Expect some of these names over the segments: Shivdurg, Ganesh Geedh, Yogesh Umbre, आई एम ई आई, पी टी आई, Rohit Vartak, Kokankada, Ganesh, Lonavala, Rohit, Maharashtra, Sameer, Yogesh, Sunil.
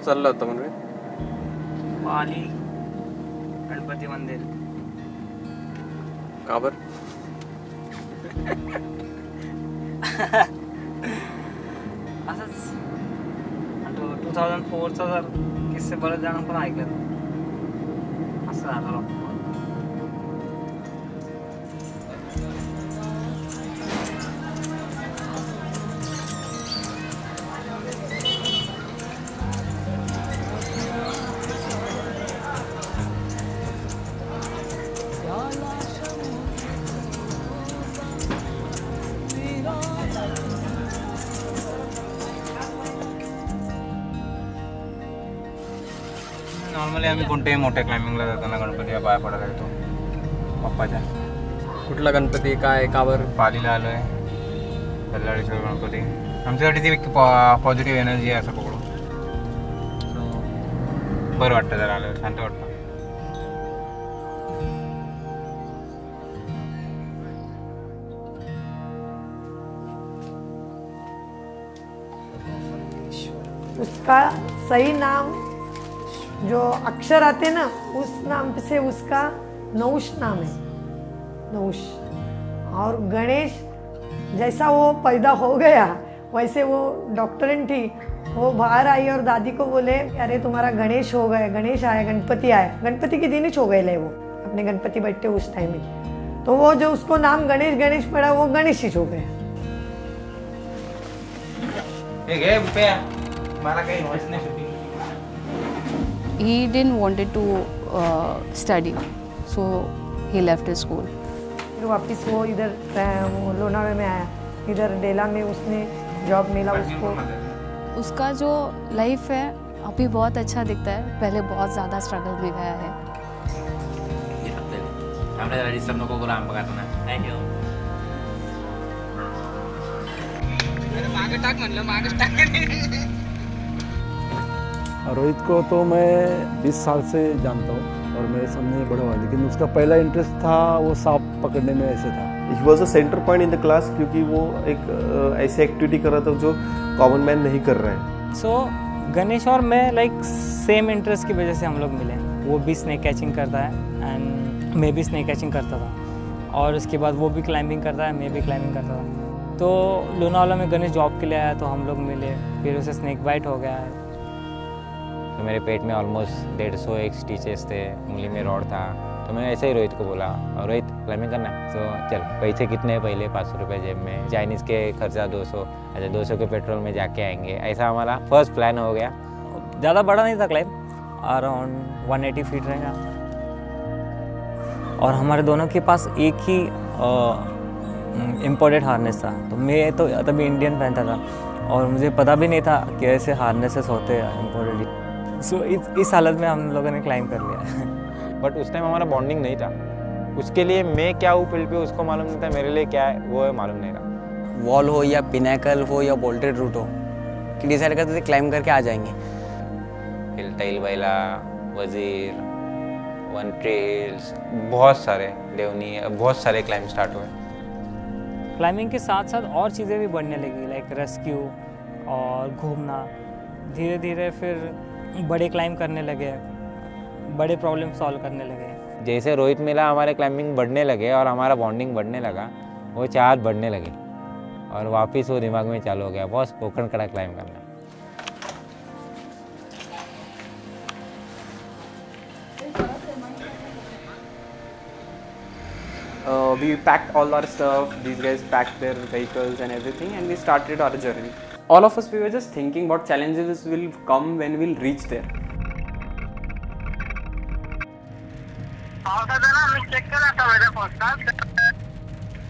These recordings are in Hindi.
कुठं चालला होता म्हणून? पाली गणपती मंदिर. का बर? असंच 2004 जर किस्से बरं जाणून पण ऐकलं असं झालं. आम्ही कोणत्याही मोठ्या क्लाइम्बिंगला जाताना गणपतीला पाया पडायला येतो पप्पाच्या. कुठला गणपती काय कावर? पालीला आलोय बल्लाळेश्वर गणपती. आमच्यासाठी ती पॉझिटिव्ह एनर्जी आहे असं पकडू. बरं वाटतं जरा आल्यावर शांत वाटतं. उसका सही नाम जो अक्षर आते ना उस नाम से उसका नौश नाम है, नौश. और गणेश जैसा वो पैदा हो गया वैसे वो डॉक्टरन थी, वो बाहर आई और दादी को बोले अरे तुम्हारा गणेश हो गया, गणेश आया, गणपति आया. गणपति के दिन ही छो गए वो अपने गणपति बैठते उस टाइम में, तो वो जो उसको नाम गणेश गणेश पड़ा वो गणेश ही छो गया. He didn't wanted to study, so he left his school. फिर वापस वो इधर लोनावला में आया, इधर डेला में उसने जॉब मिला उसको. उसका जो लाइफ है अभी बहुत अच्छा दिखता है, पहले बहुत ज़्यादा स्ट्रगल में गया है. हमने राजस्थान लोगों को राम पकाना है. Thank you. मेरे मागे टाक मन लो, मागे टाक. रोहित को तो मैं 20 साल से जानता हूँ और मेरे सामने बड़ा हुआ, लेकिन उसका पहला इंटरेस्ट था वो सांप पकड़ने में. ऐसे था he was a centre point in the class, क्योंकि वो एक ऐसी एक्टिविटी कर रहा था जो कॉमन मैन नहीं कर रहे हैं. सो गणेश और मैं लाइक सेम इंटरेस्ट की वजह से हम लोग मिले. वो भी स्नेक कैचिंग करता है एंड मैं भी स्नेक कैचिंग करता था, और उसके बाद वो भी क्लाइंबिंग करता है, मैं भी क्लाइंबिंग करता था. तो लोनावाला में गणेश जॉब के लिए आया तो हम लोग मिले, फिर उसे स्नेक बाइट हो गया. तो मेरे पेट में ऑलमोस्ट 150 स्टिचेस थे, उंगली में रॉड था. तो मैंने ऐसे ही रोहित को बोला रोहित क्लाइंबिंग करना, तो चल पैसे कितने हैं पहले, 500 रुपये जेब में, चाइनीज़ के खर्चा 200, अच्छा 200 के पेट्रोल में जाके आएंगे. ऐसा हमारा फर्स्ट प्लान हो गया. ज़्यादा बड़ा नहीं था क्लाइंब, अराउंड 180 फीट रहेगा, और हमारे दोनों के पास एक ही इम्पोर्टेड हार्नेस था. तो मैं तो तभी इंडियन पहनता था और मुझे पता भी नहीं था कि ऐसे हार्नेसेस होते हैं इम्पोर्टेड. सो इस हालत में हम लोगों ने क्लाइंब कर लिया. बट उस टाइम हमारा बॉन्डिंग नहीं था. उसके लिए मैं क्या हूँ फील्ड पे उसको मालूम नहीं था, मेरे लिए क्या है वो है मालूम नहीं था. वॉल हो या पिनाकल हो या बोल्टेड रूट हो कि डिसाइड करते थे क्लाइंब करके आ जाएंगे. हिलटाइल बैला, वजीर, वन ट्री हिल्स, बहुत सारे देवनी, बहुत सारे क्लाइंब स्टार्ट हुए. क्लाइंबिंग के साथ साथ और चीज़ें भी बढ़ने लगी लाइक रेस्क्यू और घूमना. धीरे धीरे फिर बड़े क्लाइंब करने लगे, बड़े प्रॉब्लम सॉल्व करने लगे. जैसे रोहित मिला हमारे क्लाइंबिंग बढ़ने लगे और हमारा बॉन्डिंग बढ़ने लगा, वो चार बढ़ने लगे और वापस वो दिमाग में चालू हो गया बॉस कोकणकडा क्लाइंब करना. We packed all our stuff, these guys packed their vehicles and everything and we started our journey. All of us, we were just thinking what challenges will come when we'll reach there. After that, we checked out the weather forecast.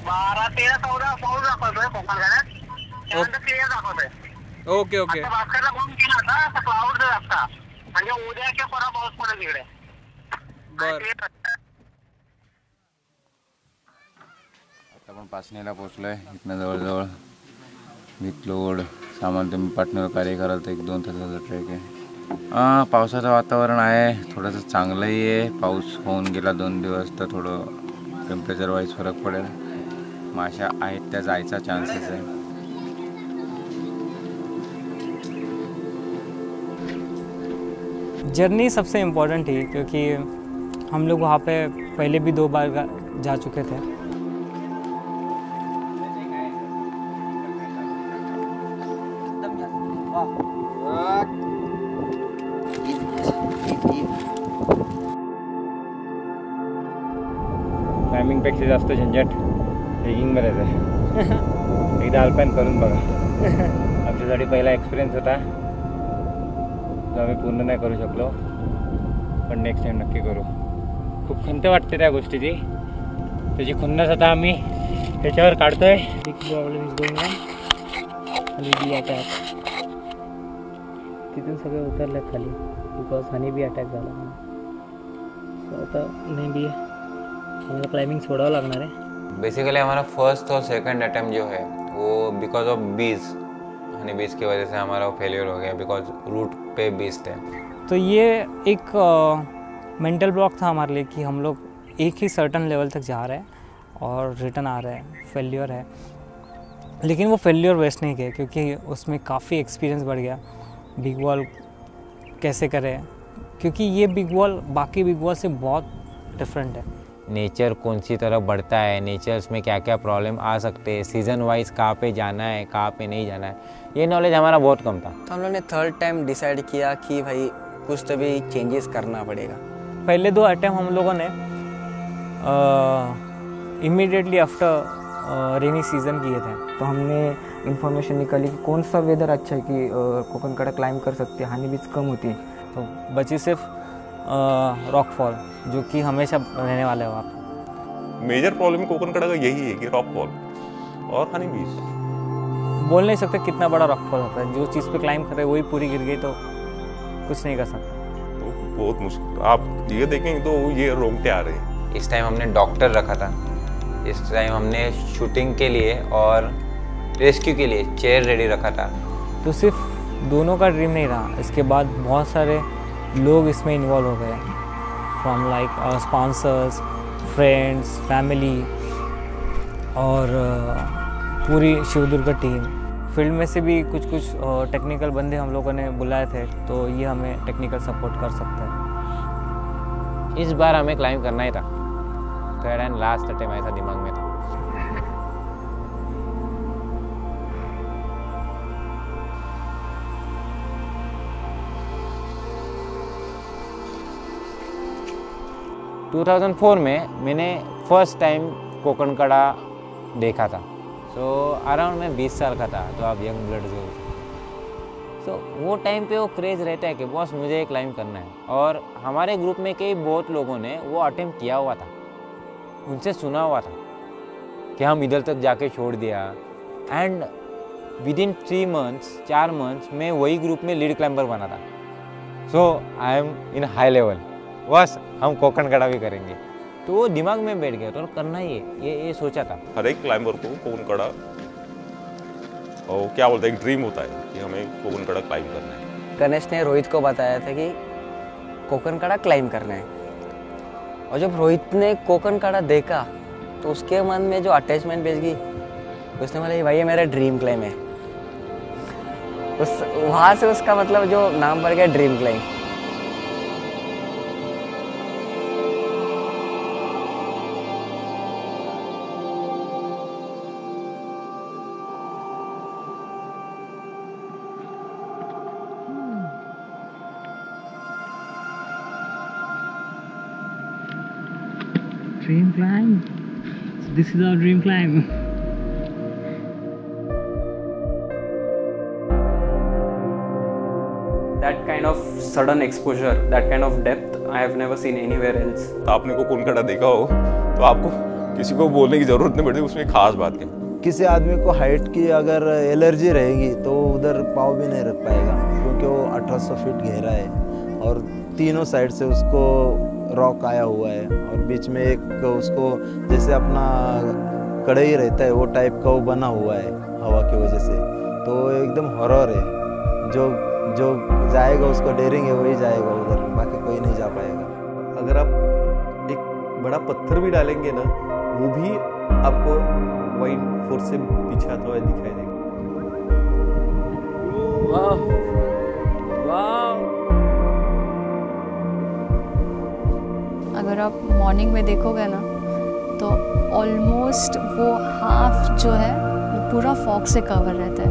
12-13 hours of Kokankada. And the clear out there. Okay. After that, the moon came out. The clouds were up. And the udaya ke pura bahut pura gire. Bar. अपन पासनेला पोहोचलोय इतना जवळजवळ. विथ लोड सामान तुम्ही पार्टनर कार्य कराल तर 1-2 तासाचा ट्रेक आहे. पावसाचं वातावरण आहे, थोडंसं चांगलंही आहे. पाऊस होऊन गेला 2 दिवस तर थोडं टेम्परेचर वाईज फरक पडेल. माशा आहेत त्या जायचा चान्सेस आहे. जर्नी सबसे इम्पोर्टेंट थी क्योंकि हम लोग वहाँ पे पहले भी 2 बार जा चुके थे। क्लाइंबिंग पेक्षा जास्त झंझट ट्रेकिंग में रहते। एकदा अल्पाइन करून बघा। आमच्यासाठी पहिला एक्सपीरियंस होता तो आम्ही पूर्ण नाही करू शकलो, पण नेक्स्ट टाइम नक्की करू। खूप खंत वाटते त्या गोष्टीची, त्याची खुन्नस आता आम्ही त्याच्यावर काढतोय। Big problem is going on honey bee attack. तिथून सगळे उतरले खाली बिकॉज हनी बी अटॅक झाला। सो आता मे बी हमें क्लाइंबिंग छोड़ावा लगना है। बेसिकली हमारा फर्स्ट और सेकंड अटैम्प्ट जो है वो बिकॉज ऑफ बीज, हनी बीज की वजह से हमारा वो फेलियर हो गया बिकॉज रूट पे बीज थे। तो ये एक मेंटल ब्लॉक था हमारे लिए कि हम लोग एक ही सर्टन लेवल तक जा रहे हैं और रिटर्न आ रहे हैं, फेलियर है। लेकिन वो फेलियर वेस्ट नहीं किया क्योंकि उसमें काफ़ी एक्सपीरियंस बढ़ गया। बिग वॉल कैसे करें, क्योंकि ये बिग वॉल बाकी बिग वॉल से बहुत डिफरेंट है। नेचर कौन सी तरफ बढ़ता है, नेचर्स में क्या क्या प्रॉब्लम आ सकते हैं, सीज़न वाइज कहाँ पे जाना है कहाँ पे नहीं जाना है, ये नॉलेज हमारा बहुत कम था। तो हम लोग ने थर्ड टाइम डिसाइड किया कि भाई कुछ तो भी चेंजेस करना पड़ेगा। पहले 2 अटैम्प्ट हम लोगों ने इमीडिएटली आफ्टर रेनी सीज़न किए थे। तो हमने इन्फॉर्मेशन निकाली कि कौन सा वेदर अच्छा है कि कोकणकडा क्लाइंब कर सकते, हनी बीज कम होती है। तो बची सिर्फ रॉकफॉल जो कि हमेशा रहने वाला है। वहाँ मेजर प्रॉब्लम कोकणकडा का यही है कि रॉकफॉल और हनी बीज। बोल नहीं सकते कितना बड़ा रॉकफॉल होता है, जो चीज़ पे क्लाइंब कर रहे वही पूरी गिर गई तो कुछ नहीं कर सकते, तो बहुत मुश्किल। आप ये देखें तो ये रोंगटे आ रहे हैं। इस टाइम हमने डॉक्टर रखा था, इस टाइम हमने शूटिंग के लिए और रेस्क्यू के लिए चेयर रेडी रखा था। तो सिर्फ दोनों का ड्रीम नहीं रहा, इसके बाद बहुत सारे लोग इसमें इन्वॉल्व हो गए, from like sponsors, friends, family और पूरी शिवदुर्ग टीम। फील्ड में से भी कुछ कुछ टेक्निकल बंदे हम लोगों ने बुलाए थे, तो ये हमें टेक्निकल सपोर्ट कर सकते हैं। इस बार हमें क्लाइंब करना ही था, थर्ड एंड लास्ट अटैम्प्ट ऐसा दिमाग में था।2004 में मैंने फर्स्ट टाइम कोकणकडा देखा था। सो अराउंड मैं 20 साल का था, तो आप यंग ब्लड जो। सो वो टाइम पे वो क्रेज़ रहता है कि बॉस मुझे क्लाइंब करना है। और हमारे ग्रुप में कई बहुत लोगों ने वो अटेम्प्ट किया हुआ था, उनसे सुना हुआ था कि हम इधर तक जाके छोड़ दिया। एंड विदिन 3 मंथ्स 4 मंथ्स मैं वही ग्रुप में लीड क्लाइंबर बना था। So I am in high level, बस हम कोकणकडा भी करेंगे, तो वो दिमाग में बैठ गया। तो करना ही है, ये सोचा था। हर एक क्लाइंबर को कोकणकडा और क्या बोलते हैं, एक ड्रीम होता है कि हमें कोकणकडा क्लाइंब करना है। गणेश ने रोहित को बताया था कि कोकणकडा क्लाइंब करना है, और जब रोहित ने कोकणकडा देखा तो उसके मन में जो अटैचमेंट बेच गई, उसने बोला भाई ये मेरा ड्रीम क्लाइंब है। उस वहाँ से उसका मतलब जो नाम पड़ गया dream climb. Dream climb. So this is our dream climb. That kind of sudden exposure, that kind of depth, I have never seen anywhere else. तो आपने कोकणकडा देखा हो तो आपको किसी को बोलने की जरूरत नहीं पड़ती। उसमें खास बात है, किसी आदमी को हाइट की अगर एलर्जी रहेगी तो उधर पाँव भी नहीं रख पाएगा, क्योंकि वो 1800 फीट गहरा है और तीनों साइड से उसको रॉक आया हुआ है और बीच में एक उसको जैसे अपना कड़ई रहता है वो टाइप का वो बना हुआ है हवा की वजह से। तो एकदम हॉरर है, जो जाएगा उसको डेरिंग है वही जाएगा उधर, बाकी कोई नहीं जा पाएगा। अगर आप एक बड़ा पत्थर भी डालेंगे ना, वो भी आपको वाइड फोर्स से पिछाता हुआ दिखाई देगा। वाह वाह अगर आप मॉर्निंग में देखोगे ना तो ऑलमोस्ट वो हाफ जो है वो पूरा फॉग से कवर रहता है।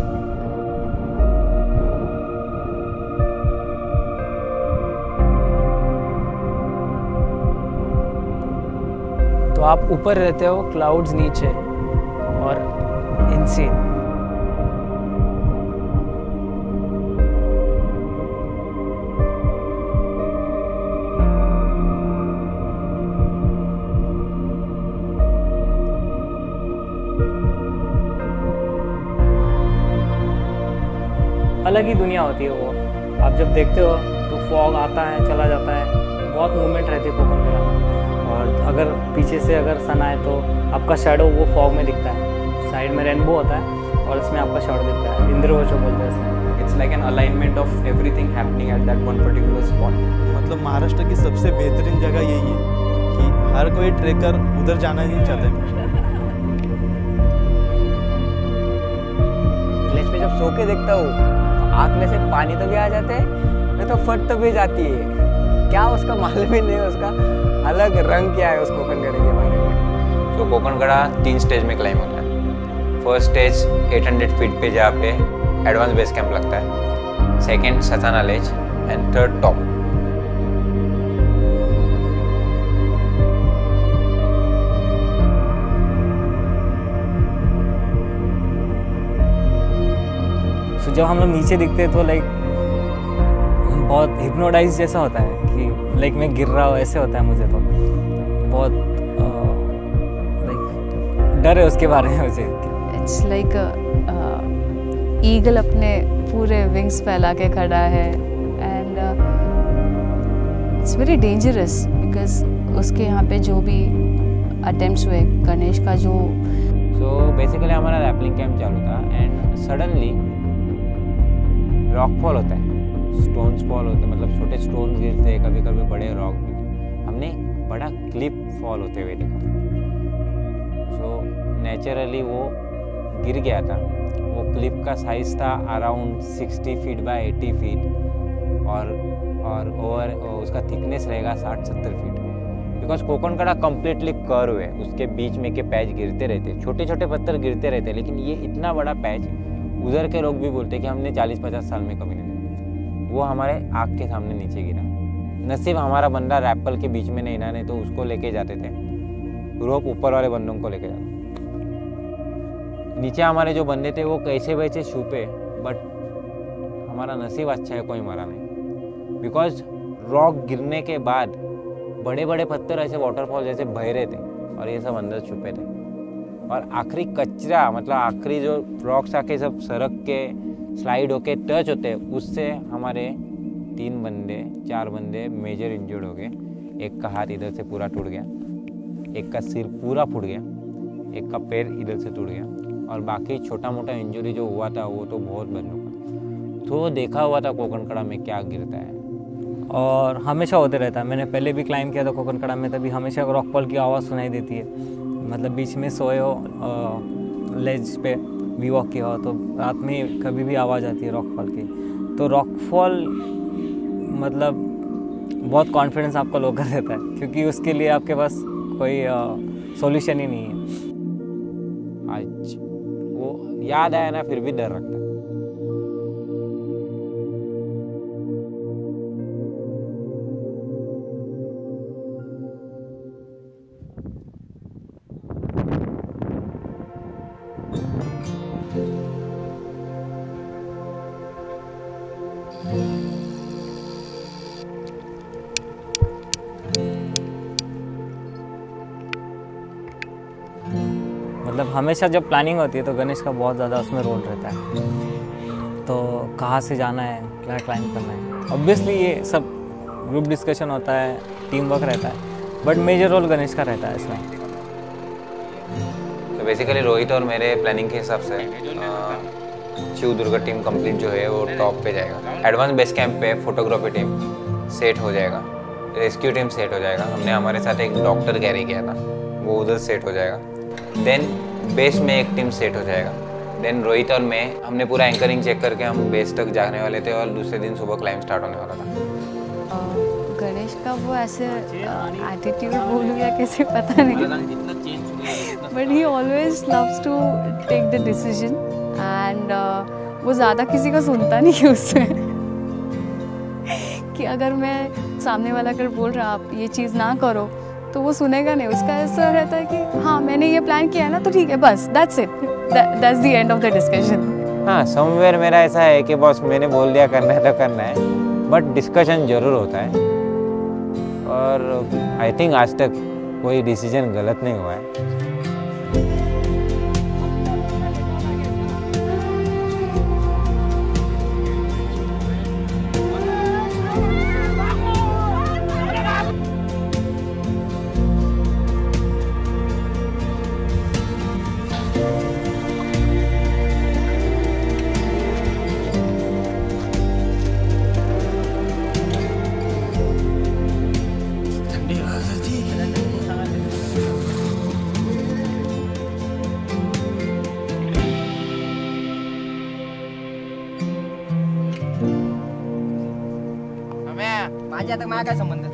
तो आप ऊपर रहते हो, क्लाउड्स नीचे और इनसीन। अलग ही दुनिया होती है वो। आप जब देखते हो तो फॉग आता है, चला जाता है, बहुत मूवमेंट रहती है कोकनकाडा में। और अगर पीछे से अगर सन आए तो आपका शैडो वो फॉग में दिखता है, साइड में रेनबो होता है और इसमें आपका शैडो दिखता है। इंद्रवचो बोलते हैं। It's like an alignment of everything happening at that one particular spot. मतलब महाराष्ट्र की सबसे बेहतरीन जगह यही है कि हर कोई ट्रेकर उधर जाना ही चाहता है। ग्लेच में जब सो के देखता हूँ तो आँख में से पानी तो भी आ जाता है, मैं तो फट तो भी जाती है। क्या उसका मालूम ही नहीं है, उसका अलग रंग क्या है उस कोकनकाडा के बारे में। तो कोकनकाडा 3 स्टेज में क्लाइम होता है। फर्स्ट स्टेज 800 फीट पे जहाँ पे एडवांस बेस कैंप लगता है, सेकंड सताना लेज एंड थर्ड टॉप। तो जब हम लोग नीचे दिखते हैं तो लाइक बहुत हिप्नोटाइज जैसा होता है कि लाइक मैं गिर रहा हूँ ऐसे होता है। मुझे तो बहुत लाइक डर है उसके बारे में मुझे। इट्स लाइक ईगल अपने पूरे विंग्स फैला के खड़ा है and it's very dangerous because उसके यहाँ पे जो भी अटेम्प्ट्स हुए गणेश का जो। सो बेसिकली हमारा रैपलिंग कैंप चालू था एंड सडनली रॉकफॉल होता है, स्टोन्स फॉल होते, मतलब छोटे स्टोन गिरते, कभी कभी बड़े रॉक। हमने बड़ा क्लिप फॉल होते हुए देखा। सो नेचुरली वो गिर गया था। वो क्लिप का साइज था अराउंड 60 फीट बाय 80 फीट और ओवर उसका थिकनेस रहेगा 60-70 feet because Kokankada completely curve है। उसके बीच में के पैच गिरते रहते, छोटे छोटे पत्थर गिरते रहते, लेकिन ये इतना बड़ा पैच उधर के लोग भी बोलते कि हमने 40-50 साल में कभी नहीं। वो हमारे आँख के सामने नीचे गिरा। नसीब हमारा बंदा रैपल के बीच में नहीं ना, नहीं तो उसको लेके जाते थे। रोप ऊपर वाले बंदों को लेके जाते। नीचे हमारे जो बंदे थे वो कैसे वैसे छुपे, बट हमारा नसीब अच्छा है, कोई मरा नहीं। बिकॉज रॉक गिरने के बाद बड़े बड़े पत्थर ऐसे वाटरफॉल जैसे बह रहे थे और ये सब अंदर छुपे थे। और आखिरी कचरा, मतलब आखिरी जो रॉक्स आके सब सरक के स्लाइड होके टच होते, उससे हमारे 4 बंदे मेजर इंजर्ड हो गए। एक का हाथ इधर से पूरा टूट गया, एक का सिर पूरा फूट गया, एक का पैर इधर से टूट गया और बाकी छोटा मोटा इंजरी जो हुआ था वो तो बहुत बंदों का। तो देखा हुआ था कोकनकाडा में क्या गिरता है और हमेशा होते रहता है। मैंने पहले भी क्लाइम किया था कोकनकाडा में, तभी हमेशा रॉकफॉल की आवाज़ सुनाई देती है। मतलब बीच में सोए हो, लेज पे भी वॉक किया हो तो रात में कभी भी आवाज़ आती है रॉकफॉल की। तो रॉकफॉल मतलब बहुत कॉन्फिडेंस आपका लो कर देता है क्योंकि उसके लिए आपके पास कोई सॉल्यूशन ही नहीं है। आज वो याद आया ना, फिर भी डर लगता है। हमेशा जब प्लानिंग होती है तो गणेश का बहुत ज़्यादा उसमें रोल रहता है। तो कहाँ से जाना है, क्या क्लाइंब करना है, ऑब्वियसली ये सब ग्रुप डिस्कशन होता है, टीम वर्क रहता है, बट मेजर रोल गणेश का रहता है इसमें। तो बेसिकली रोहित और मेरे प्लानिंग के हिसाब से शिवदुर्ग टीम कंप्लीट जो है वो टॉप पे जाएगा। एडवांस बेस कैंप पे फोटोग्राफी टीम सेट हो जाएगा, रेस्क्यू टीम सेट हो जाएगा। हमने हमारे साथ एक डॉक्टर कैरी किया था, वो उधर सेट हो जाएगा। देन बेस में एक टीम सेट हो जाएगा। देन रोहित और मैं, हमने पूरा एंकरिंग चेक करके हम बेस तक जाने वाले थे और दूसरे दिन सुबह क्लाइंब स्टार्ट होने वाला था। गणेश का वो ऐसे एटीट्यूड बोलूँ या कैसे पता नहीं, but he always loves to take the decision and वो ज़्यादा किसी का सुनता नहीं है उससे कि अगर मैं सामने वाला अगर बोल रहा आप ये चीज़ ना करो तो वो सुनेगा नहीं। उसका ऐसा रहता है कि हाँ मैंने ये प्लान किया है ना तो ठीक है बस, that's it, that's the end of the discussion. हाँ समवेयर मेरा ऐसा है कि बॉस मैंने बोल दिया करना है तो करना है, बट डिस्कशन ज़रूर होता है और आई थिंक आज तक कोई डिसीजन गलत नहीं हुआ है। काय संबंध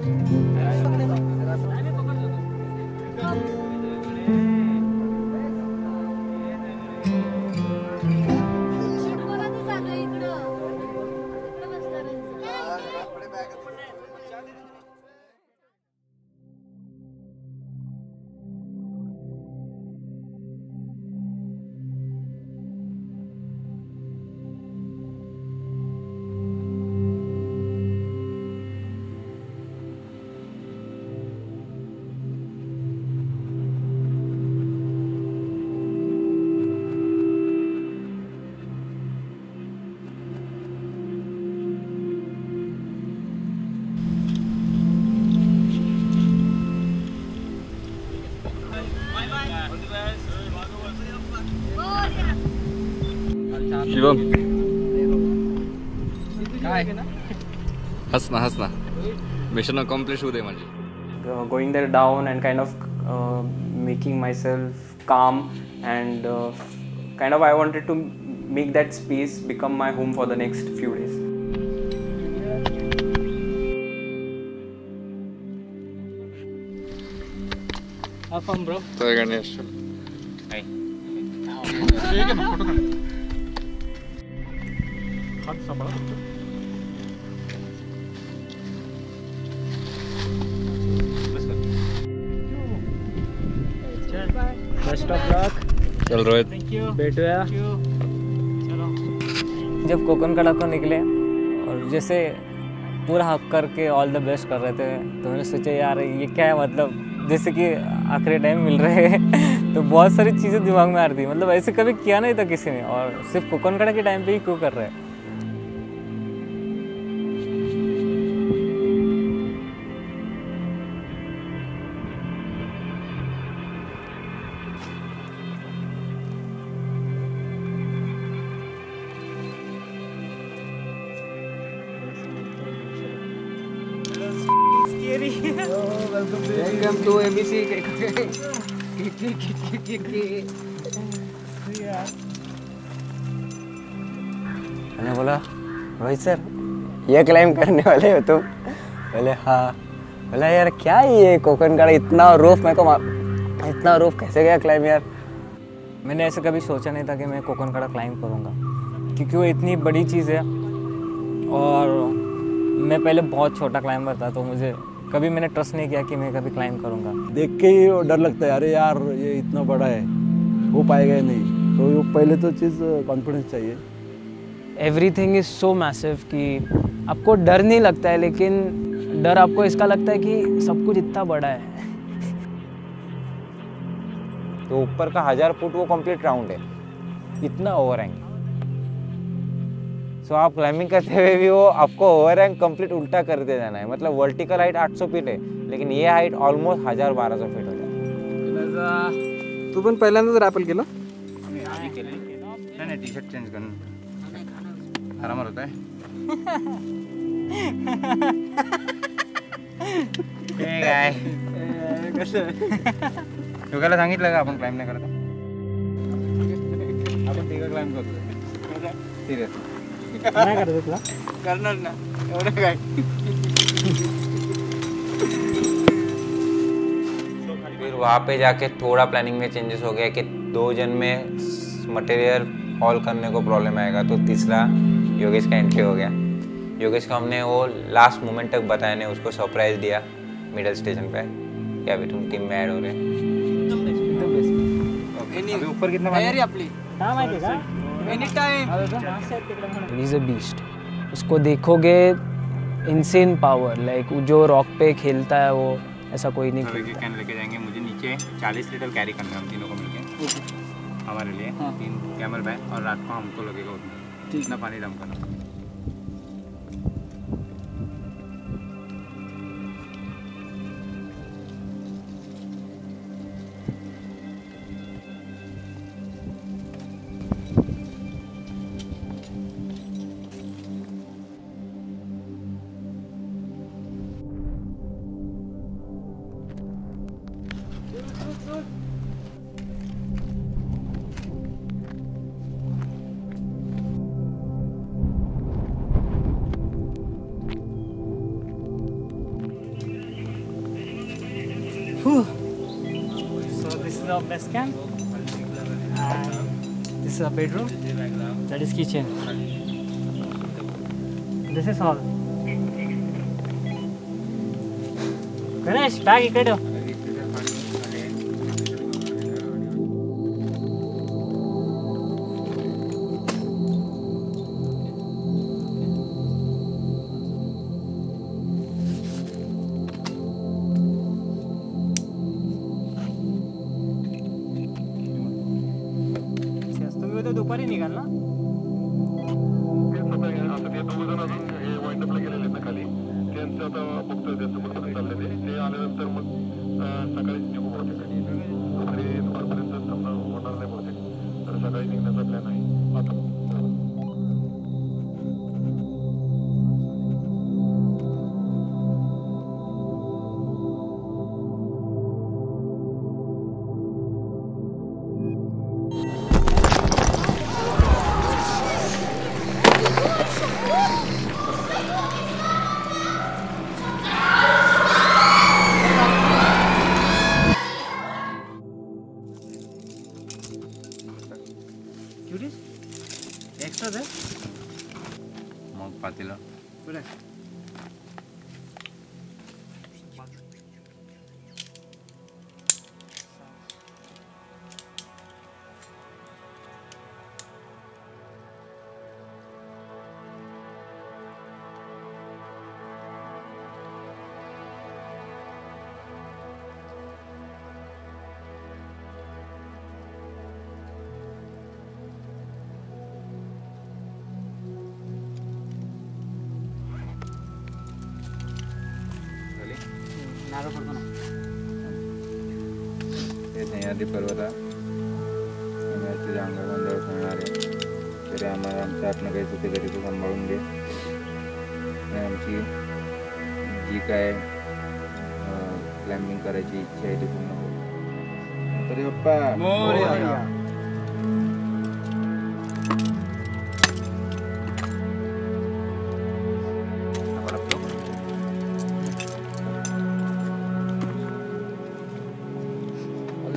हसना mission accomplished होते माझे। Going there down and kind of making myself calm and kind of I wanted to make that space become my home for the next few days. Have fun bro. Thank you Ganesh. Hi. ठीक है ना फोटो कर। हाथ संभालो। चल रोहित बेटा, जब कोकनकाड़ा को निकले और जैसे पूरा हक करके ऑल द बेस्ट कर रहे थे तो मैंने सोचा यार ये क्या है, मतलब जैसे कि आखिरी टाइम मिल रहे हैं तो बहुत सारी चीज़ें दिमाग में आ रही थी, मतलब ऐसे कभी किया नहीं था किसी ने और सिर्फ कोकनकाड़ा के टाइम पे ही क्यों कर रहे हैं। मैंने बोला रोहित सर ये क्लाइम करने वाले हो तुम? बोले हाँ। बोला यार क्या ये कोकनकाड़ा इतना रोफ, मेरे को इतना रोफ कैसे गया क्लाइम यार। मैंने ऐसे कभी सोचा नहीं था कि मैं कोकनकाड़ा क्लाइम करूँगा क्योंकि वो इतनी बड़ी चीज़ है और मैं पहले बहुत छोटा क्लाइंबर था तो मुझे कभी मैंने ट्रस्ट नहीं किया कि मैं कभी क्लाइम करूँगा। देख के ही डर लगता है अरे यार ये इतना बड़ा है हो पाएगा नहीं, तो पहले तो चीज़ कॉन्फिडेंस चाहिए। एवरीथिंग इज़ सो मैसिव कि आपको डर नहीं लगता है लेकिन डर आपको इसका लगता है कि सब कुछ इतना बड़ा है। तो ऊपर का 1000 फुट वो कंप्लीट राउंड है, इतना ओवरहैंग। सो आप क्लाइंबिंग करते हुए भी वो आपको ओवरहैंग कंप्लीट उल्टा करते जाना है, मतलब वर्टिकल हाइट 800 फीट है लेकिन ये हाइट ऑलमोस्ट 1000-1200 फीट हो जाती है। तू पण पहिल्यांदाच रॅपल केलं? आम्ही केलं नाही नाही, टी-शर्ट चेंज करून आरामात होता आहे। हे गाय कसं तुला सांगितलं का आपण क्लाइंब नाही करत, आपण तिघं क्लाइंब करतो सिरियस करणार ना एवढं काय। फिर वहाँ पे जाके थोड़ा प्लानिंग में चेंजेस हो गया कि दो जन में मटेरियल हॉल करने को प्रॉब्लम आएगा, तो तीसरा योगेश का एंट्री हो गया। योगेश को हमने वो लास्ट मोमेंट तक बताया नहीं, उसको सरप्राइज दिया मिडल स्टेशन पे कि अभी तुम टीम में ऐड हो रहे। ऊपर कितना इज अ बीस्ट, उसको देखोगे इनसेन पावर, लाइक जो रॉक पे खेलता है वो ऐसा कोई नहीं खेलता। कैन लेके जाएंगे, मुझे नीचे 40 लीटर कैरी करना है हम तीनों को मिलके हमारे लिए, हाँ। 3 कैमल बैग और रात को हमको लगेगा उतना कितना पानी डम करना। Best camp. This is a bedroom. That is kitchen. This is hall. Ganesh, bag ikade. दुपारी निकाल ना पर्वता तुझ्या अंगावर ठेवणार आहे, तरी आम्हाला आमच्या आतनं काही चुकी तरी तू सांभाळून दे। आमची जी काय क्लाइम्बिंग करायची इच्छा आहे ती पूर्ण होईल। तरी Bappa Morya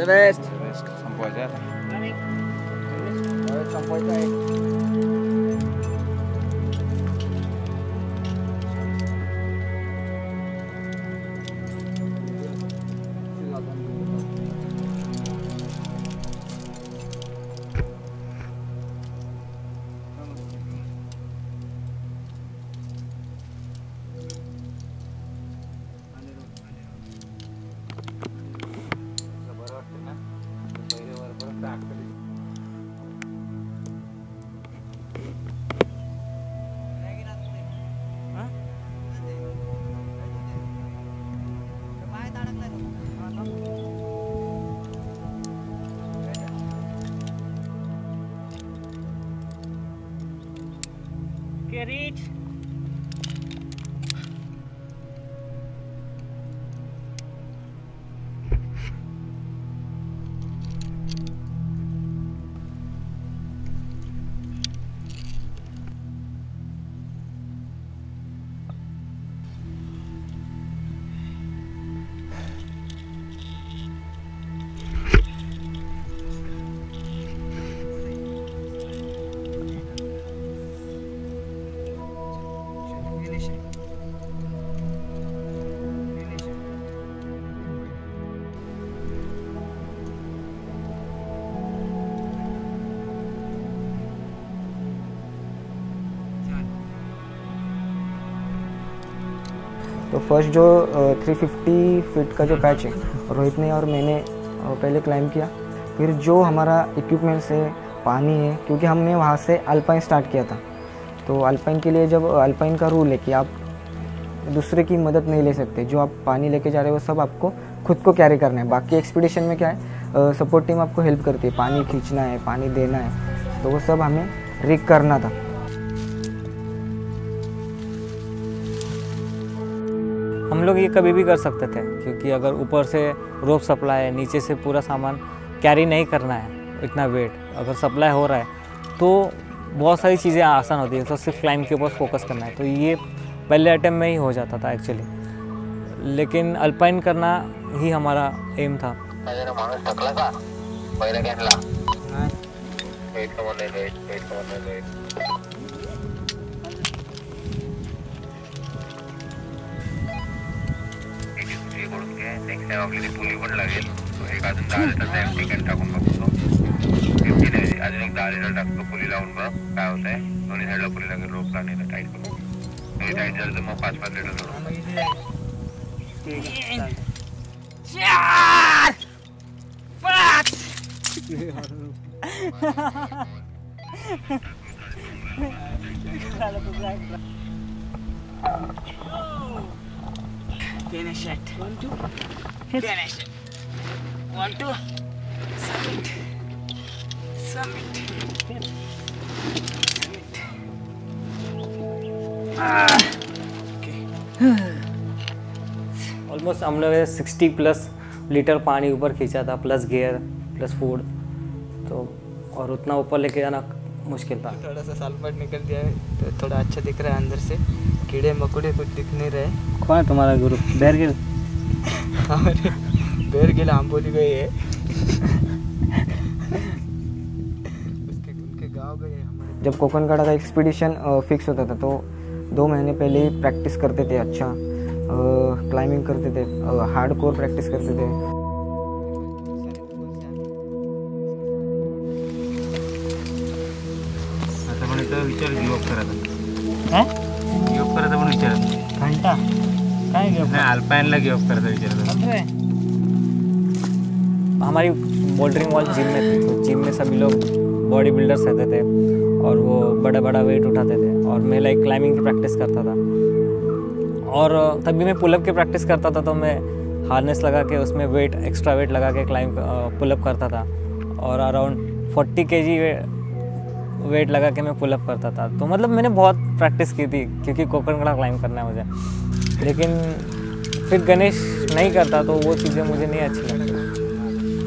best sampoja ani sampoja hai तो फर्स्ट जो 350 फीट का जो पैच है रोहित ने और मैंने पहले क्लाइंब किया। फिर जो हमारा इक्विपमेंट्स है, पानी है, क्योंकि हमने वहाँ से अल्पाइन स्टार्ट किया था। तो अल्पाइन के लिए जब अल्पाइन का रूल है कि आप दूसरे की मदद नहीं ले सकते, जो आप पानी लेके जा रहे हो सब आपको खुद को कैरी करना है। बाकी एक्सपीडिशन में क्या है, सपोर्ट टीम आपको हेल्प करती है, पानी खींचना है, पानी देना है, तो वो सब हमें रिक करना था। हम लोग ये कभी भी कर सकते थे, क्योंकि अगर ऊपर से रोप सप्लाई है, नीचे से पूरा सामान कैरी नहीं करना है, इतना वेट अगर सप्लाई हो रहा है तो बहुत सारी चीज़ें आसान होती है। तो सिर्फ क्लाइंब के ऊपर फोकस करना है, तो ये पहले अटैम्प्ट में ही हो जाता था एक्चुअली। लेकिन अल्पाइन करना ही हमारा एम था। ऑलमोस्ट हम लोग 60+ लीटर पानी ऊपर खींचा था, प्लस गियर प्लस फूड, तो और उतना ऊपर लेके जाना मुश्किल था। थोड़ा सा सालपट निकल गया है तो थोड़ा अच्छा दिख रहा है, अंदर से कीड़े मकोड़े कुछ दिख नहीं रहे। कौन है तुम्हारा गुरु? बेर गिल। हमारे बेर गिल हम बोली गई है उसके गाँव गए। जब कोकनकाड़ा का एक्सपीडिशन फिक्स होता था तो 2 महीने पहले ही प्रैक्टिस करते थे, अच्छा क्लाइंबिंग करते थे, हार्डकोर प्रैक्टिस करते थे। आता पण तो विचार योग करत आहे, हं योग करत पण विचार घंटा काय योग नाही, अल्पाइनला योग करत विचार। हमारी बोल्डरिंग वॉल जिम में थी, तो जिम में सभी लोग बॉडी बिल्डर्स रहते थे और वो बड़ा बड़ा वेट उठाते थे, और मैं लाइक क्लाइंबिंग की प्रैक्टिस करता था। और तभी मैं पुलअप की प्रैक्टिस करता था, तो मैं हार्नेस लगा के उसमें वेट एक्स्ट्रा वेट लगा के क्लाइंब पुलअप करता था, और अराउंड 40 kg वेट लगा के मैं पुलअप करता था। तो मतलब मैंने बहुत प्रैक्टिस की थी, क्योंकि कोकनकाड़ा क्लाइंब करना है मुझे। लेकिन फिर गणेश नहीं करता तो वो चीज़ें मुझे नहीं अच्छी लगती,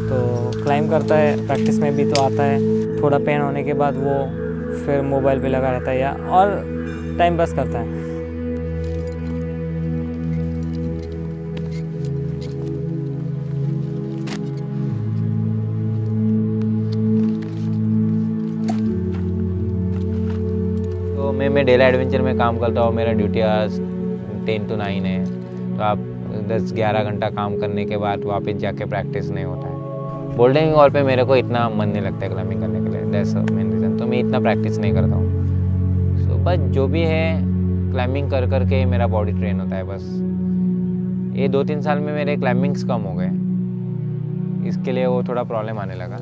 तो क्लाइंब करता है प्रैक्टिस में भी तो आता है, थोड़ा पेन होने के बाद वो फिर मोबाइल पे लगा रहता है या और टाइम पास करता है। तो मैं डेली एडवेंचर में काम करता हूँ, मेरा ड्यूटी आज 10 to 9 है, तो आप 10-11 घंटा काम करने के बाद वापस जाके प्रैक्टिस नहीं होता है। बोल्डरिंग वॉल पे मेरे को इतना मन नहीं लगता है क्लाइंबिंग करने के लिए, दैट्स मेन रीज़न, तो मैं इतना प्रैक्टिस नहीं करता हूँ। सो बस जो भी है क्लाइंबिंग कर कर के मेरा बॉडी ट्रेन होता है बस। ये 2-3 साल में मेरे क्लाइंबिंग्स कम हो गए, इसके लिए वो थोड़ा प्रॉब्लम आने लगा।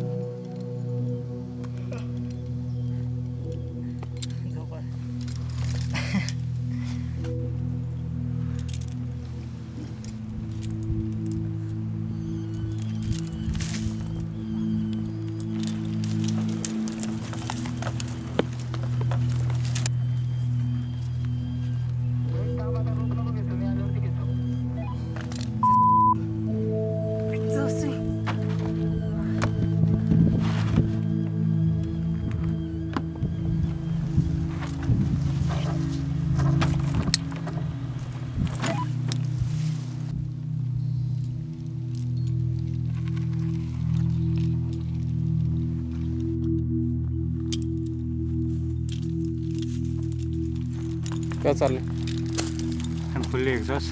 क्या चल हम खुले एग्जॉस्ट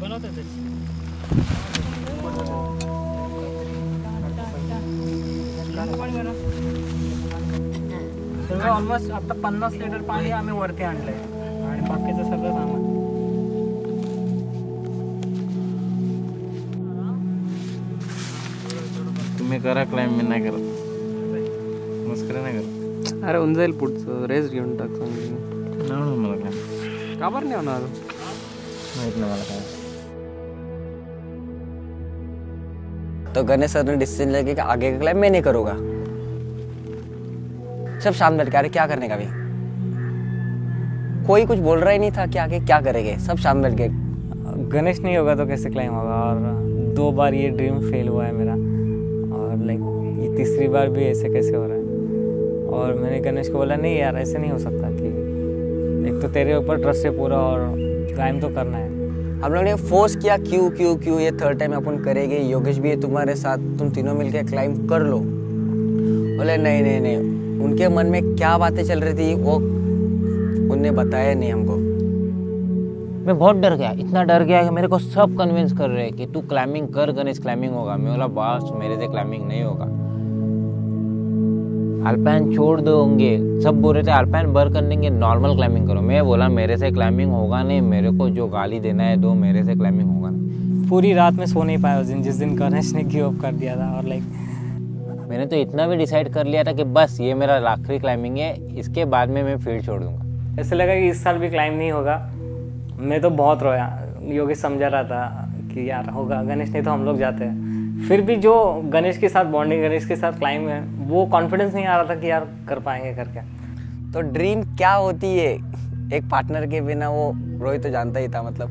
बनाते थे। सगळं ऑलमोस्ट आता 50 लिटर पाणी आम्ही वरती आणलंय आणि बाकीचं सगळं सामान तुम्ही करा क्लाइंब मी नाही करत मस्करी नाही करत अरे उंजाईल पुढचं रेस्ट घेऊन टाक सांगितलं ना मला काय काबर नाही होणार माहित नाही मला काय। तो गणेश सर ने डिसीजन लिया कि आगे का क्लाइंब मैं नहीं करूँगा। सब शांत बैठ के अरे क्या करने का भी कोई कुछ बोल रहा ही नहीं था कि आगे क्या करेंगे। सब शांत बैठ के गणेश नहीं होगा तो कैसे क्लाइंब होगा। और 2 बार ये ड्रीम फेल हुआ है मेरा और लाइक ये 3री बार भी ऐसे कैसे हो रहा है। और मैंने गणेश को बोला नहीं यार ऐसे नहीं हो सकता कि एक तो तेरे ऊपर ट्रस्ट है पूरा और क्लाइंब तो करना है। हम लोगों ने फोर्स किया क्यों क्यों क्यों ये 3rd टाइम अपन करेंगे। योगेश भी है तुम्हारे साथ तुम तीनों मिलकर क्लाइंब कर लो। बोले नहीं नहीं नहीं उनके मन में क्या बातें चल रही थी वो उनने बताया नहीं हमको। मैं बहुत डर गया इतना डर गया कि मेरे को सब कन्विंस कर रहे हैं कि तू क्लाइंबिंग कर गणेश क्लाइंबिंग होगा। मैं बोला बस मेरे से क्लाइंबिंग नहीं होगा। अल्पाइन छोड़ दो होंगे सब बोल रहे थे अल्पाइन बर कर लेंगे नॉर्मल क्लाइंबिंग करो। मैं बोला मेरे से क्लाइंबिंग होगा नहीं मेरे को जो गाली देना है दो मेरे से क्लाइंबिंग होगा नहीं। पूरी रात में सो नहीं पाया उस दिन जिस दिन गणेश ने गिव अप कर दिया था। और लाइक मैंने तो इतना भी डिसाइड कर लिया था कि बस ये मेरा आखिरी क्लाइंबिंग है इसके बाद में मैं फील्ड छोड़ दूँगा। ऐसे लगा कि इस साल भी क्लाइंब नहीं होगा। मैं तो बहुत रोया योगेश समझा रहा था कि यार होगा गणेश नहीं तो हम लोग जाते हैं। फिर भी जो गणेश के साथ बॉन्डिंग गणेश के साथ क्लाइंब है वो कॉन्फिडेंस नहीं आ रहा था कि यार कर पाएंगे करके। तो ड्रीम क्या होती है एक पार्टनर के बिना वो रोहित तो जानता ही था। मतलब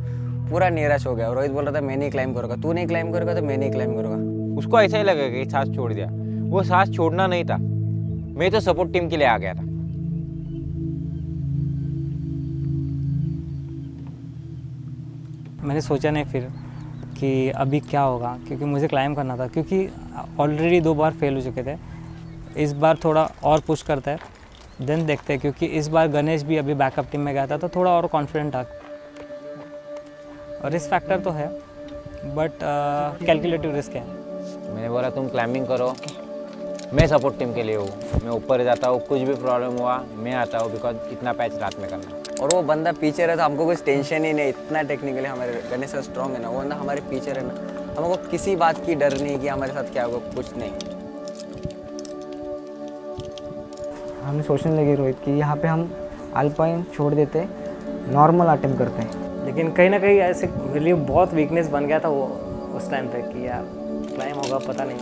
पूरा निराश हो गया। रोहित बोल रहा था मैं नहीं क्लाइंब करूँगा तू नहीं क्लाइंब करूँगा तो मैं नहीं क्लाइंब करूँगा। उसको ऐसा ही लगा कि साथ छोड़ दिया। वो साथ छोड़ना नहीं था मैं तो सपोर्ट टीम के लिए आ गया था। मैंने सोचा नहीं फिर कि अभी क्या होगा क्योंकि मुझे क्लाइंब करना था क्योंकि ऑलरेडी 2 बार फेल हो चुके थे। इस बार थोड़ा और पुश करता है देन देखते हैं क्योंकि इस बार गणेश भी अभी बैकअप टीम में गया था तो थोड़ा और कॉन्फिडेंट था और रिस्क फैक्टर तो है बट कैलकुलेटिव रिस्क है। मैंने बोला तुम क्लाइंबिंग करो मैं सपोर्ट टीम के लिए हूँ मैं ऊपर जाता हूँ कुछ भी प्रॉब्लम हुआ मैं आता हूँ बिकॉज इतना पैच रात में करना। और वो बंदा पीछे रहता हमको कुछ टेंशन ही नहीं। इतना टेक्निकली हमारे गणेश सर स्ट्रांग है ना वो बंदा हमारे पीछे रहना हमको किसी बात की डर नहीं कि हमारे साथ क्या होगा कुछ नहीं। हमने सोचने लगे रोहित कि यहाँ पे हम अल्पाइन छोड़ देते नॉर्मल अटेम्प्ट करते हैं। लेकिन कहीं ना कहीं ऐसे मेरे लिए बहुत वीकनेस बन गया था वो उस टाइम पे कि यार क्लाइंब होगा पता नहीं।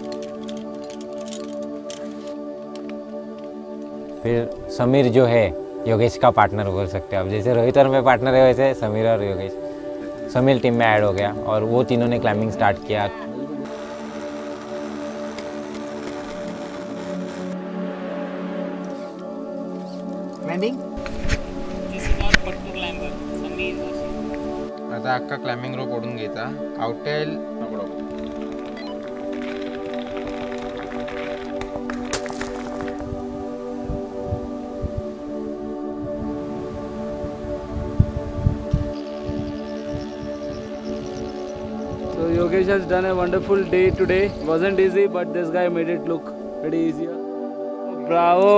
फिर समीर जो है योगेश का पार्टनर बोल सकते हो आप। जैसे रोहित और मैं पार्टनर है वैसे समीर और योगेश समीर टीम में ऐड हो गया और वो तीनों ने क्लाइंबिंग स्टार्ट किया। आता अख्खा क्लाइंबिंग रोप ओढून घेता आउटेल Yogesh has done a wonderful day today. Wasn't easy, but this guy made it look pretty easy. Bravo!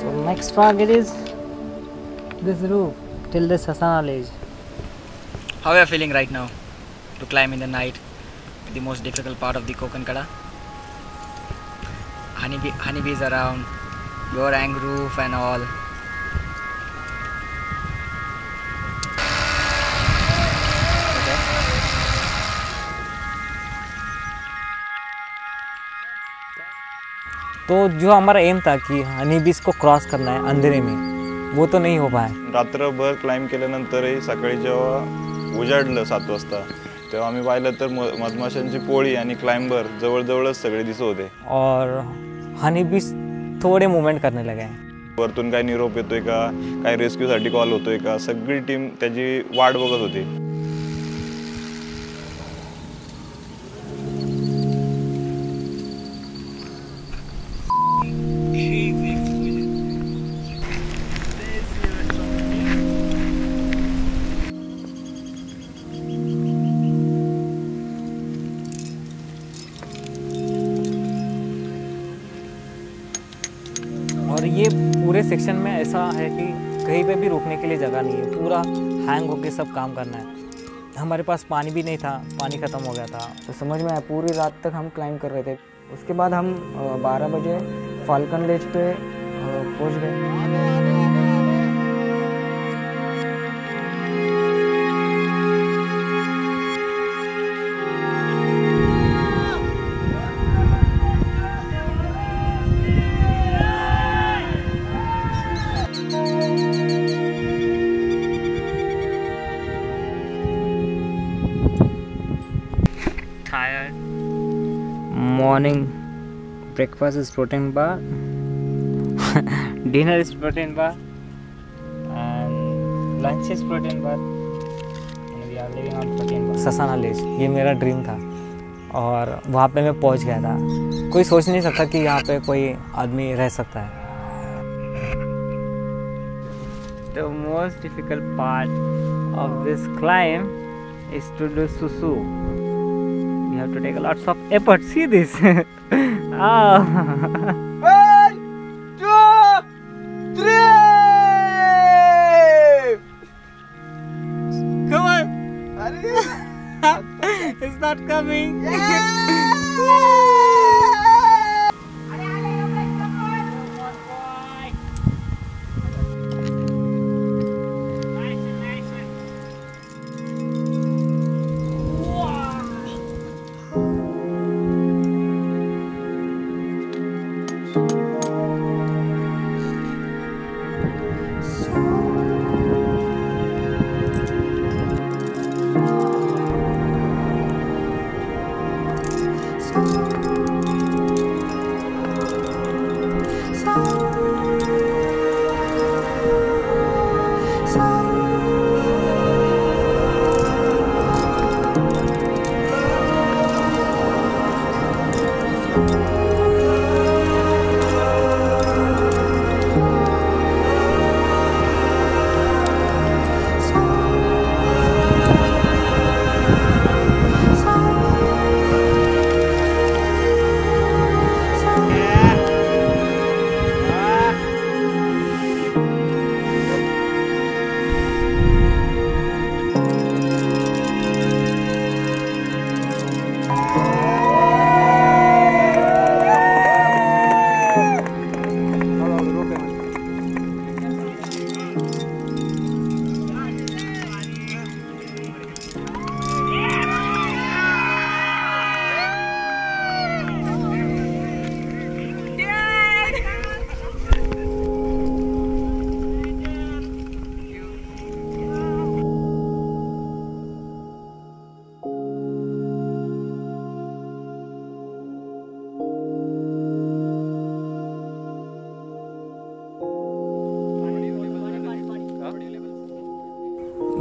So next target is this roof till this Hassan age. How are you feeling right now to climb in the night, the most difficult part of the Kokankada? Honeybees around, your hang roof and all. तो जो हमारा एम था कि हनीबीज को क्रॉस करना है अंधेरे में वो तो नहीं हो पाया। रात्रभर क्लाइंब केल्यानंतरही सकाळी जेव्हा उजाडलं 7 वाजता तेव्हा आम्ही पाहिलं तर मधमाशांची पोळी आणि क्लाइंबर जवळजवळच सगळे दिसत होते। और हनीबीज थोडे मूवमेंट करने लगे वरतून काय निरोप येतोय का काय रेस्क्यूसाठी कॉल होतोय का सगळी टीम त्याची वाट बघत होती। पूरे सेक्शन में ऐसा है कि कहीं पे भी रुकने के लिए जगह नहीं है, पूरा हैंग होके सब काम करना है। हमारे पास पानी भी नहीं था, पानी ख़त्म हो गया था। तो समझ में आया, पूरी रात तक हम क्लाइंब कर रहे थे। उसके बाद हम 12 बजे फाल्कन लेक पे पहुँच गए। Morning breakfast is protein bar, dinner is protein bar, and lunch is protein bar, and we are living on protein bar. ससाना लेक, ये मेरा ड्रीम था और वहाँ पे मैं पहुँच गया था। कोई सोच नहीं सकता कि यहाँ पे कोई आदमी रह सकता है। The most difficult part of this climb is to do susu. You have to take lots of effort. See this. Ah. 1, 2, 3. Come on. It's not coming.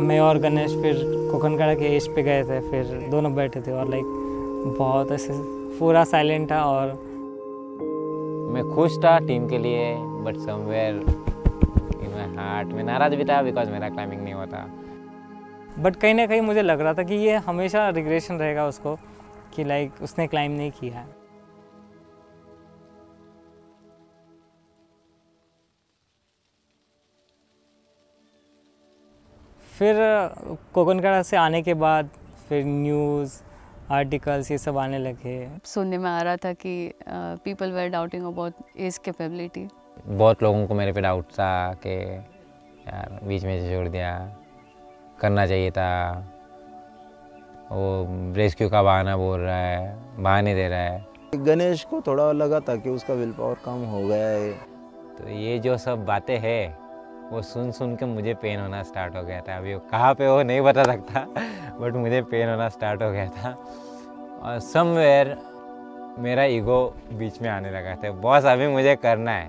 मैं और गणेश फिर कोकनकाड़ा के एज पे गए थे, फिर दोनों बैठे थे और लाइक बहुत ऐसे पूरा साइलेंट था। और मैं खुश था टीम के लिए, but somewhere in my heart मैं नाराज भी था बिकॉज मेरा क्लाइंबिंग नहीं हुआ था। बट कहीं ना कहीं मुझे लग रहा था कि ये हमेशा रिग्रेशन रहेगा उसको कि लाइक उसने क्लाइंब नहीं किया है। फिर कोकनकाड़ा से आने के बाद फिर न्यूज़ आर्टिकल्स ये सब आने लगे। सुनने में आ रहा था कि people were doubting about is capability. बहुत लोगों को मेरे पे डाउट था कि यार बीच में से छोड़ दिया, करना चाहिए था। वो रेस्क्यू का बहाना बोल रहा है, बहाने दे रहा है। गणेश को थोड़ा लगा था कि उसका विल पावर कम हो गया है। तो ये जो सब बातें है वो सुन सुन के मुझे पेन होना स्टार्ट हो गया था। अभी वो कहाँ पे हो नहीं बता सकता, बट मुझे पेन होना स्टार्ट हो गया था। और समवेयर मेरा ईगो बीच में आने लगा था, बॉस अभी मुझे करना है,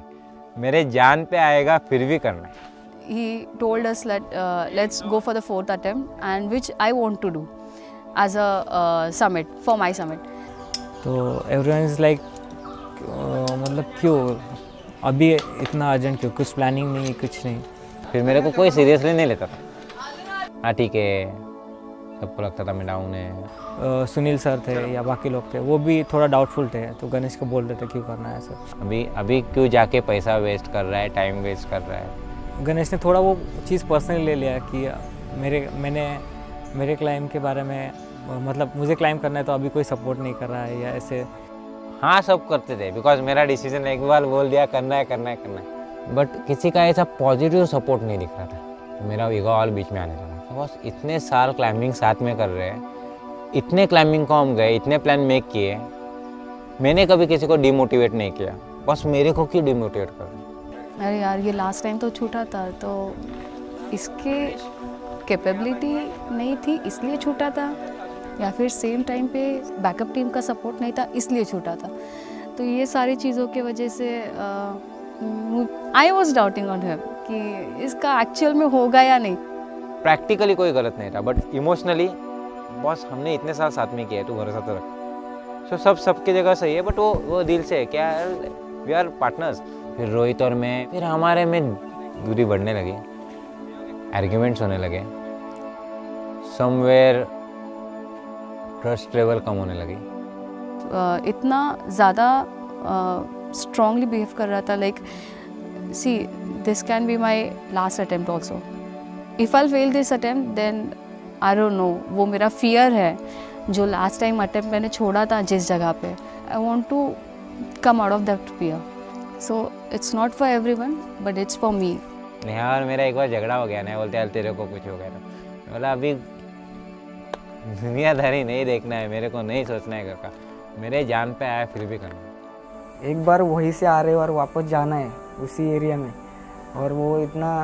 मेरे जान पे आएगा फिर भी करना है। He told us let's go for the fourth attempt and which I want to do as a summit for my summit. तो everyone is like मतलब क्यों अभी इतना अर्जेंट क्यों, कुछ प्लानिंग नहीं, कुछ नहीं। फिर मेरे को कोई सीरियसली नहीं लेता था। हाँ ठीक है सबको लगता था मैं डाउन है। सुनील सर थे या बाकी लोग थे, वो भी थोड़ा डाउटफुल थे, तो गणेश को बोल रहे थे क्यों करना है सर, अभी क्यों जाके पैसा वेस्ट कर रहा है, टाइम वेस्ट कर रहा है। गणेश ने थोड़ा वो चीज़ पर्सनली ले लिया कि मेरे क्लाइंट के बारे में, मतलब मुझे क्लाइंब करना है तो अभी कोई सपोर्ट नहीं कर रहा है या ऐसे। हाँ सब करते थे, बिकॉज मेरा डिसीजन एक बार बोल दिया करना है, बट किसी का ऐसा पॉजिटिव सपोर्ट नहीं दिख रहा था। मेरा ईगो और बीच में आने लगा, बस इतने साल क्लाइंबिंग साथ में कर रहे हैं, इतने क्लाइंबिंग को हम गए, इतने प्लान मेक किए, मैंने कभी किसी को डिमोटिवेट नहीं किया, बस मेरे को क्यों डिमोटिवेट कर। अरे यार ये लास्ट टाइम तो छूटा था, तो इसके कैपेबिलिटी नहीं थी इसलिए छूटा था, या फिर सेम टाइम पे बैकअप टीम का सपोर्ट नहीं था इसलिए छूटा था, तो ये सारी चीज़ों की वजह से I was doubting on him कि इसका एक्चुअल में होगा या नहीं। प्रैक्टिकली कोई गलत नहीं था, बट इमोशनली बॉस हमने इतने साल साथ में किया है, तू भरोसा तो रख। सो सब सबके जगह सही है, बट वो दिल से है क्या वी आर पार्टनर्स। फिर रोहित और मैं, फिर हमारे में दूरी बढ़ने लगी, आर्ग्यूमेंट्स होने लगे, समवेयर ट्रस्ट लेवल कम होने लगी। इतना ज़्यादा स्ट्रांगली बिहेव कर रहा था, like see this can be my last attempt also, if I fail this attempt then I don't know. वो मेरा फियर है जो लास्ट टाइम अटेम्प्ट मैंने छोड़ा था जिस जगह पे, I want to come out of that fear. So it's not for every one but it's for me. Neha और मेरा एक बार झगड़ा हो गया, नहीं बोलते यार तेरे को कुछ हो गया था, बोला अभी दुनियादारी नहीं देखना है, मेरे को नहीं सोचना है घर का, मेरे जान पे आया फिर भी करना। एक बार वहीं से आ रहे हो और वापस जाना है उसी एरिया में, और वो इतना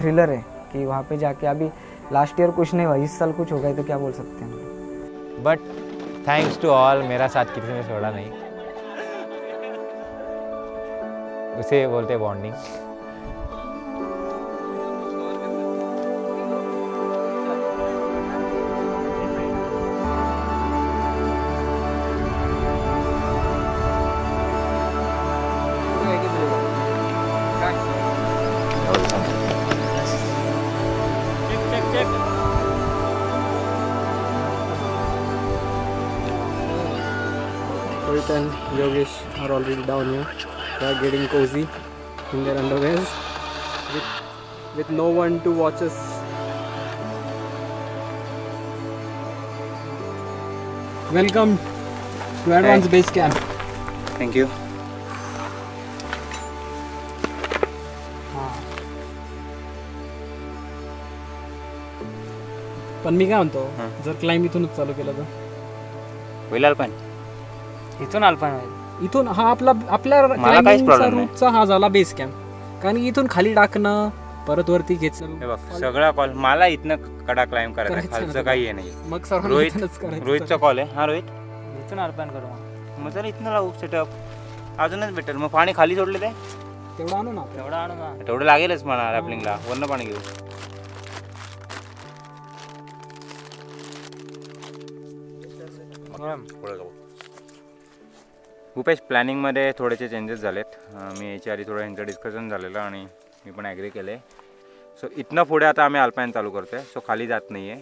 थ्रिलर है कि वहाँ पे जाके अभी लास्ट ईयर कुछ नहीं हुआ, इस साल कुछ हो गया तो क्या बोल सकते हैं। बट थैंक्स टू ऑल मेरा साथ किसी ने छोड़ा नहीं, उसे बोलते bonding. Rohit and Yogesh are already down here. They are getting cozy in their underwears with no one to watch us. Welcome to Advanced Base Camp. Thank you. पण मी काय म्हणतो जर क्लाइंब इथून चालू केलं तर होईल पण इथून अल्पन होईल इथून हा आपला रूटचा हा झाला बेस कॅम्प, कारण इथून खाली टाकणं परत वरती घेतलं सगळा कॉल मला इथन कडा क्लाइंब करायचा खालचं काही नाही। मग सर रोहितचा कॉल आहे, हा रोहित इथून अल्पन करू मग जर इथन लावू सेटअप अजूनच बेटर, मग पाणी खाली सोडले ते तेवढं आणू ना तेवढं लागेलच मला रॅपलिंगला वरनं पाणी घेऊ। भूपेश प्लॅनिंगमध्ये थोडेसे चेंजेस झालेत, मी याच्या आधी थोडं यांचं डिस्कशन झालेलं आणि मी पण ॲग्री केले। सो इथनं पुढे आता आम्ही अल्पाईन चालू करतोय, सो खाली जात नाही आहे,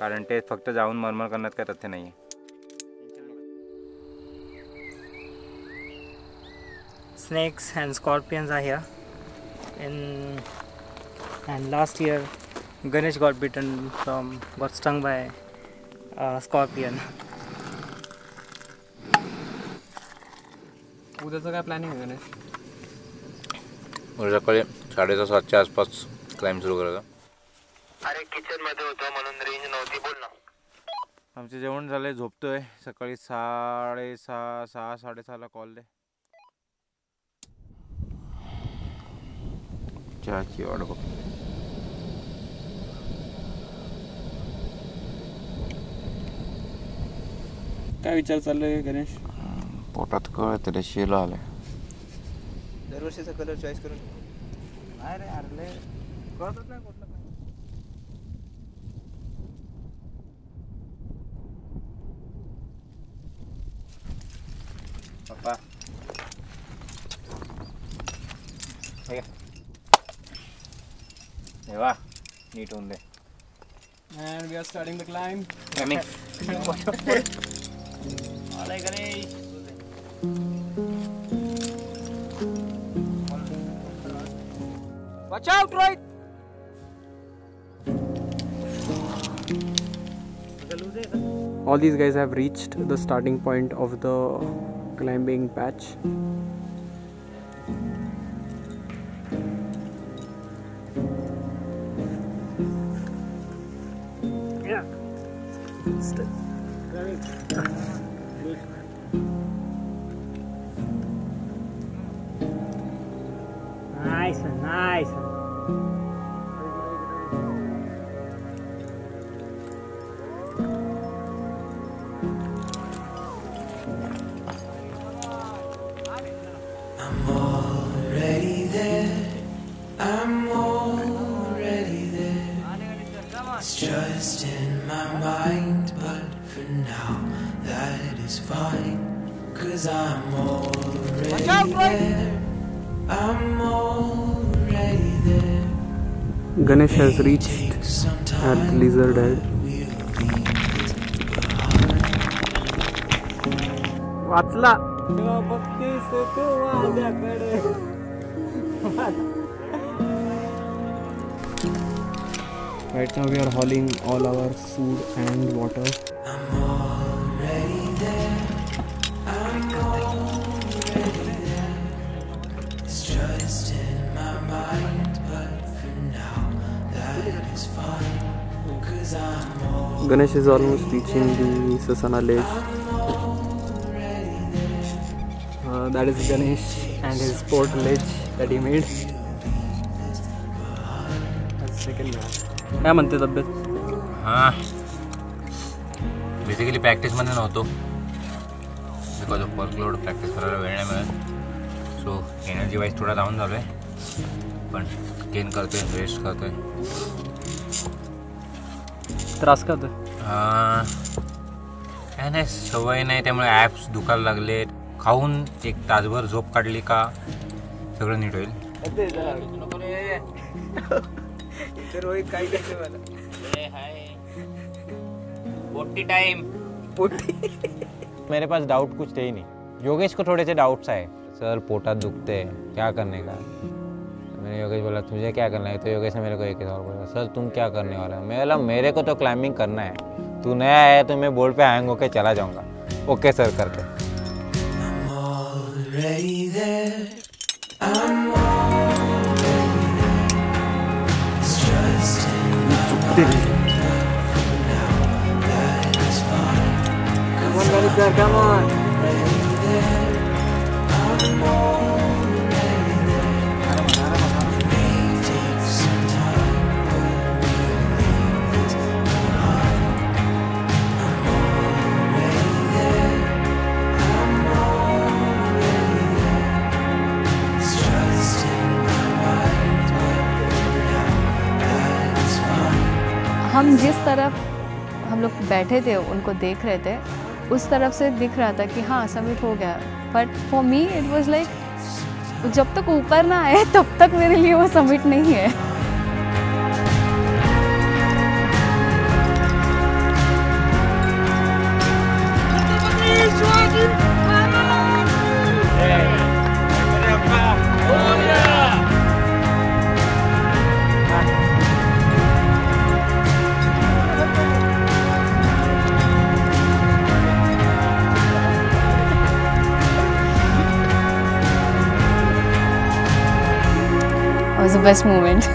कारण ते फक्त जाऊन मरमर करण्यात काही तथ्य नाही आहे। Snakes and scorpions are here in and last year Ganesh got bitten from got stung by scorpion. उद्याचं काय प्लॅनिंग आहे गणेश? उद्या सकाळी 6:30-7च्या आसपास क्लाइंब सुरू करायचा। अरे किचन मध्ये होतो म्हणून रेंज नव्हती, बोल ना। आमचे जेवण झाले, झोपतोय, सकाळी 6:30-6:30-6:30 कॉल दे। चहाची ऑर्डर बघ। काय विचार चाललाय गणेश? पोटात कळ तरी शेल आले। दरवर्षीचा कलर चॉईस करून नाही रे अरले कळतच नाही कुठला। पप्पा हे देवा नीट होऊन दे। And we are starting the climb. Coming. All right, Ganesh. Watch out, Rohit. All these guys have reached the starting point of the climbing patch. Nice, nice. I'm already there. I'm already there. It's just in my mind, but for now that is fine, 'cause I'm already there. I'm already there. Ganesh has reached at Lizard Head. वाचला भक्ति से तो वादा करे. Right now we are hauling all our food and water. I'm already there. I'm already there. It's just in my mind, but for now that is fine, 'cause I'm already. Ganesh is almost reaching the Sasana ledge. That is Ganesh and his port ledge that he made. That's second one. क्या मनते तब्बे? हाँ. बेसिकली प्रैक्टिस मने ना होतो बिकॉज ऑफ वर्कलोड प्रैक्टिस करायला वेळ नाही मिळत सो एनर्जी वाईज थोडा डाऊन झालो आहे पण गेन करतोय रेस्ट करतोय त्रास करतोय काय नाही सवय नाही त्यामुळे ॲप्स दुखायला लागले खाऊन एक तासभर झोप काढली का सगळं नीट होईल रोहित काय करते मला पोटी टाइम पोटी मेरे पास डाउट कुछ थे ही नहीं योगेश को थोड़े से डाउट्स आए सर पोटा दुखते हैं क्या करने का मैंने योगेश बोला तुझे क्या करना है तो योगेश ने मेरे को एक और बोला सर तुम क्या करने वाला है मैं बोला मेरे को तो क्लाइंबिंग करना है तू नया है तो मैं बोर्ड पे हैंग होके चला जाऊँगा ओके सर करते Come on. हम जिस तरफ हम लोग बैठे थे उनको देख रहे थे उस तरफ से दिख रहा था कि हाँ समिट हो गया but for me it was like जब तक ऊपर ना आए तब तक मेरे लिए वो समिट नहीं है It was the best moment.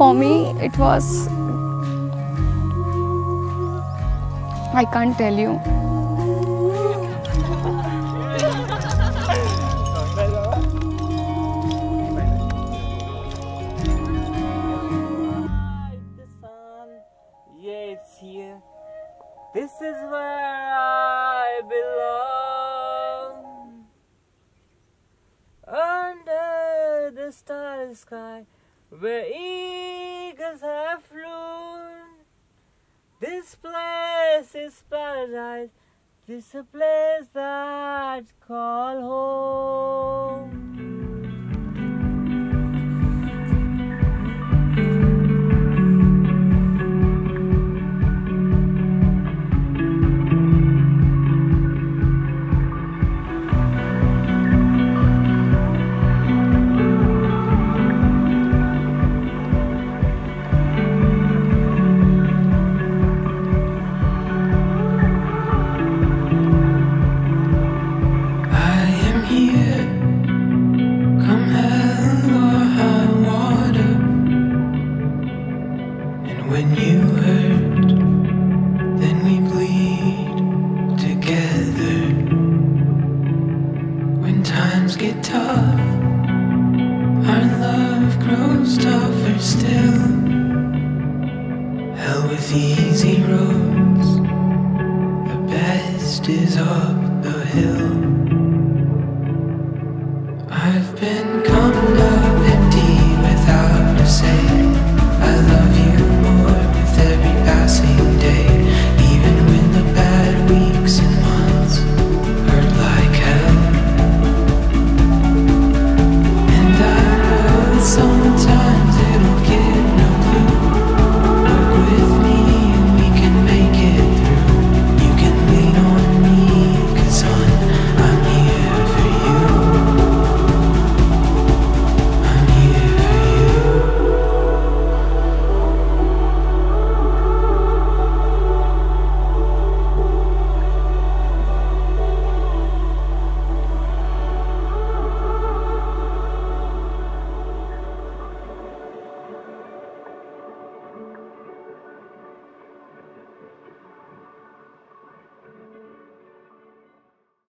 For me, it was... I can't tell you. This is where I belong under the starry sky where eagles have flown this place is paradise This a place that call home. Is up the hill. I've been